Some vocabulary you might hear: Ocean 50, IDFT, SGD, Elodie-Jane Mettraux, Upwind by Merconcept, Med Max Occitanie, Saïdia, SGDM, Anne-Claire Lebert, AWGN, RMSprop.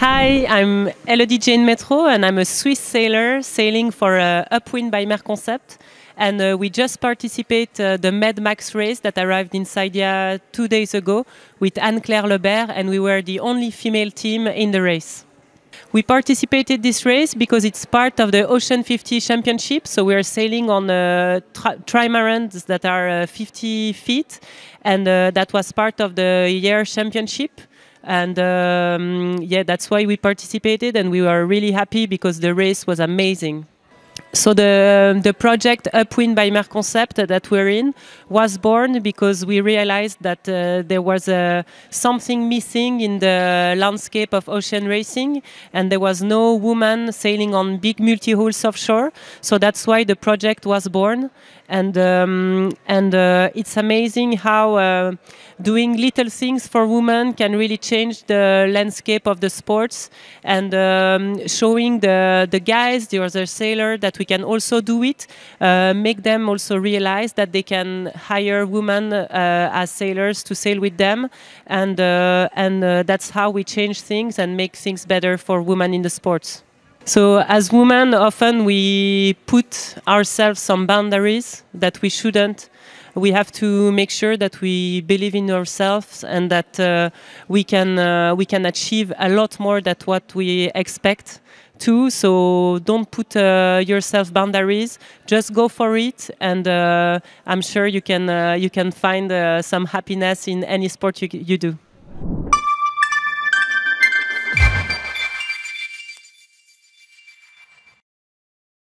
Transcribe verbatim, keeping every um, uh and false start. Hi, I'm Elodie-Jane Mettraux and I'm a Swiss sailor sailing for uh, Upwind by Merconcept. And uh, we just participate uh, the Med Max race that arrived in Saïdia two days ago with Anne-Claire Lebert, and we were the only female team in the race. We participated this race because it's part of the Ocean fifty championship, so we are sailing on uh, tri trimarans that are uh, fifty feet, and uh, that was part of the year championship. And um, yeah, that's why we participated, and we were really happy because the race was amazing. So the, the project Upwind by Merconcept that we're in was born because we realized that uh, there was uh, something missing in the landscape of ocean racing, and there was no woman sailing on big multi-hulls offshore. So that's why the project was born. And, um, and uh, it's amazing how uh, doing little things for women can really change the landscape of the sports, and um, showing the, the guys, the other sailors, that we can also do it, uh, make them also realize that they can hire women uh, as sailors to sail with them, and uh, and uh, that's how we change things and make things better for women in the sports. So as women, often we put ourselves some boundaries that we shouldn't. We have to make sure that we believe in ourselves and that uh, we can uh, we can achieve a lot more than what we expect to. So don't put uh, yourself boundaries. Just go for it, and uh, I'm sure you can uh, you can find uh, some happiness in any sport you, you do.